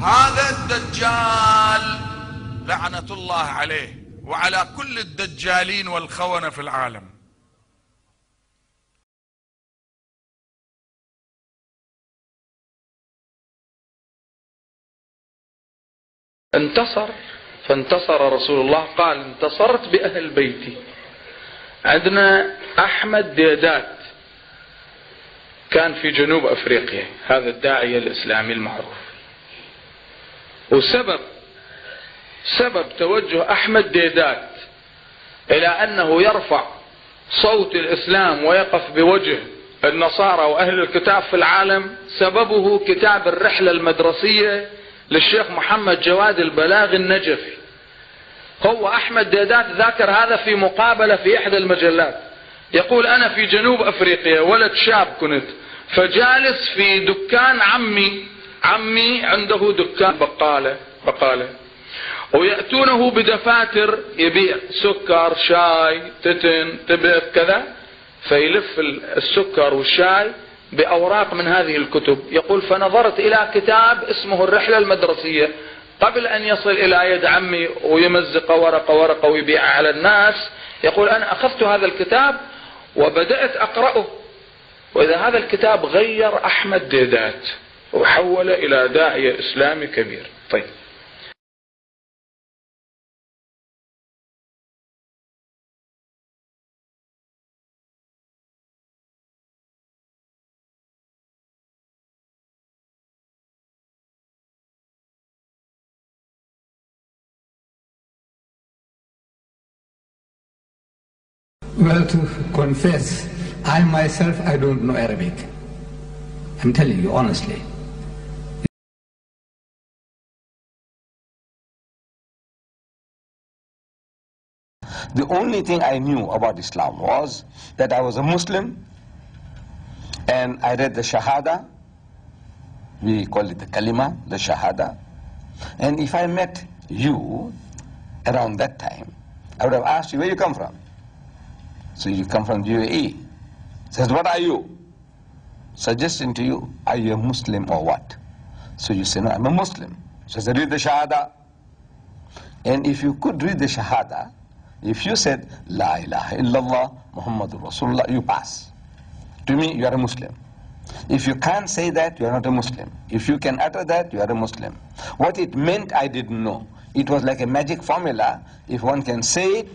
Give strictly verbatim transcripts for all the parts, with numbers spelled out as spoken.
هذا الدجال لعنة الله عليه وعلى كل الدجالين والخونة في العالم. انتصر، فانتصر رسول الله قال انتصرت بأهل بيتي. عندنا أحمد ديدات كان في جنوب أفريقيا، هذا الداعية الإسلامي المعروف، وسبب سبب توجه أحمد ديدات إلى أنه يرفع صوت الإسلام ويقف بوجه النصارى وأهل الكتاب في العالم سببه كتاب الرحلة المدرسية للشيخ محمد جواد البلاغ النجفي. هو أحمد ديدات ذاكر هذا في مقابلة في إحدى المجلات، يقول أنا في جنوب أفريقيا ولد شاب كنت، فجالس في دكان عمي عمي عنده دكان بقالة بقالة ويأتونه بدفاتر يبيع سكر، شاي، تتن، تبغ، كذا، فيلف السكر والشاي بأوراق من هذه الكتب. يقول فنظرت إلى كتاب اسمه الرحلة المدرسية، قبل أن يصل إلى يد عمي ويمزق ورقة ورقة ويبيعها على الناس، يقول أنا أخذت هذا الكتاب وبدأت أقرأه. وإذا هذا الكتاب غير أحمد ديدات وحول إلى داعية إسلامي كبير. طيب، Well, to confess, I myself, I don't know Arabic. I'm telling you honestly. The only thing I knew about Islam was that I was a Muslim and I read the Shahada. We call it the Kalima, the Shahada. And if I met you around that time, I would have asked you, where you come from? So you come from U A E. Says, what are you? Suggesting to you, are you a Muslim or what? So you say, no, I'm a Muslim. Says, read the Shahada. And if you could read the Shahada, if you said, La ilaha illallah, Muhammadu Rasulullah, you pass. To me, you are a Muslim. If you can't say that, you are not a Muslim. If you can utter that, you are a Muslim. What it meant, I didn't know. It was like a magic formula. If one can say it,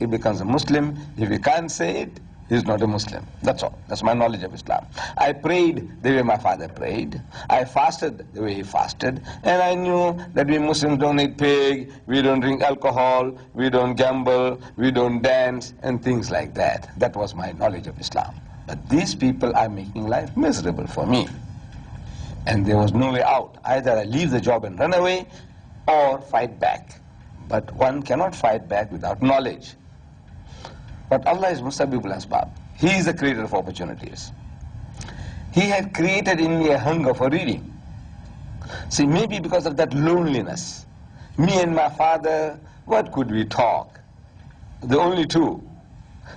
he becomes a Muslim. If he can't say it, he's not a Muslim. That's all. That's my knowledge of Islam. I prayed the way my father prayed. I fasted the way he fasted. And I knew that we Muslims don't eat pig, we don't drink alcohol, we don't gamble, we don't dance, and things like that. That was my knowledge of Islam. But these people are making life miserable for me. And there was no way out. Either I leave the job and run away, or fight back. But one cannot fight back without knowledge. But Allah is Musabbibul Asbab. He is the creator of opportunities. He had created in me a hunger for reading. See, maybe because of that loneliness, me and my father, what could we talk? The only two.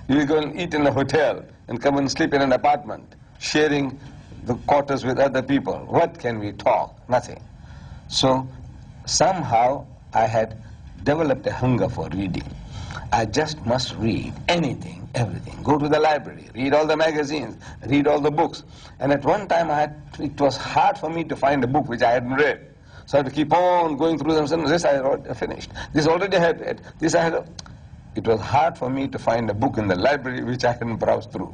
You will go and eat in a hotel and come and sleep in an apartment, sharing the quarters with other people. What can we talk? Nothing. So somehow I had developed a hunger for reading. I just must read anything, everything. Go to the library, read all the magazines, read all the books. And at one time, I had, it was hard for me to find a book which I hadn't read. So I had to keep on going through them. This I had finished. This already I had read. This I had. It was hard for me to find a book in the library which I hadn't browsed through.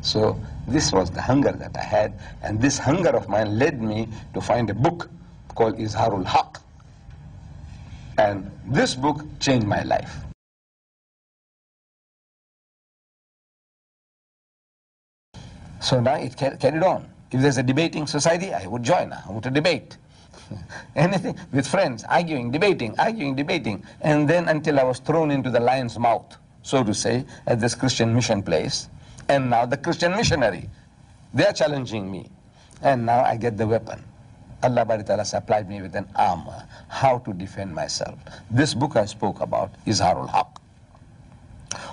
So this was the hunger that I had, and this hunger of mine led me to find a book called Izharul Haq. And this book changed my life. So now it carried on. If there's a debating society, I would join. I would debate. Anything with friends, arguing, debating, arguing, debating. And then until I was thrown into the lion's mouth, so to say, at this Christian mission place. And now the Christian missionary, they're challenging me. And now I get the weapon. Allah Bari Ta'ala supplied me with an armor, how to defend myself. This book I spoke about, Izharul Haq,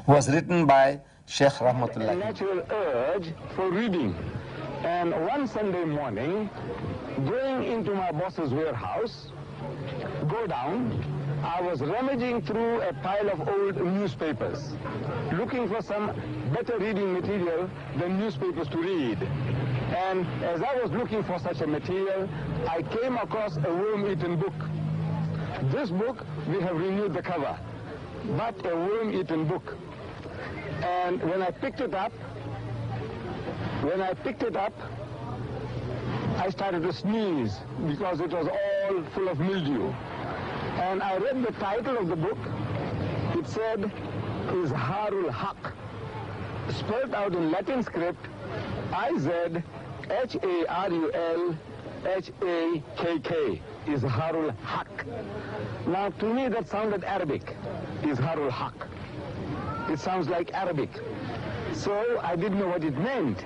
was written by Sheikh Rahmatullah. A natural urge for reading. And one Sunday morning, going into my boss's warehouse, go down, I was rummaging through a pile of old newspapers, looking for some better reading material than newspapers to read. And as I was looking for such a material, I came across a worm-eaten book. This book, we have renewed the cover, but a worm-eaten book. And when I picked it up, when I picked it up, I started to sneeze because it was all full of mildew. And I read the title of the book. It said, Izharul Haq, spelled out in Latin script, I Z H A R U L H A K K, Izharul Haq. Now to me that sounded Arabic, Izharul Haq. It sounds like Arabic. So I didn't know what it meant.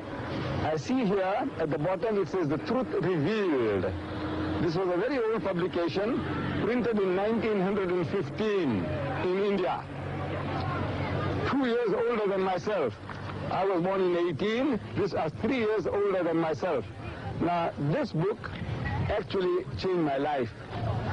I see here at the bottom it says The Truth Revealed. This was a very old publication, printed in nineteen fifteen in India. Two years older than myself. I was born in eighteen, this was three years older than myself. Now this book actually changed my life.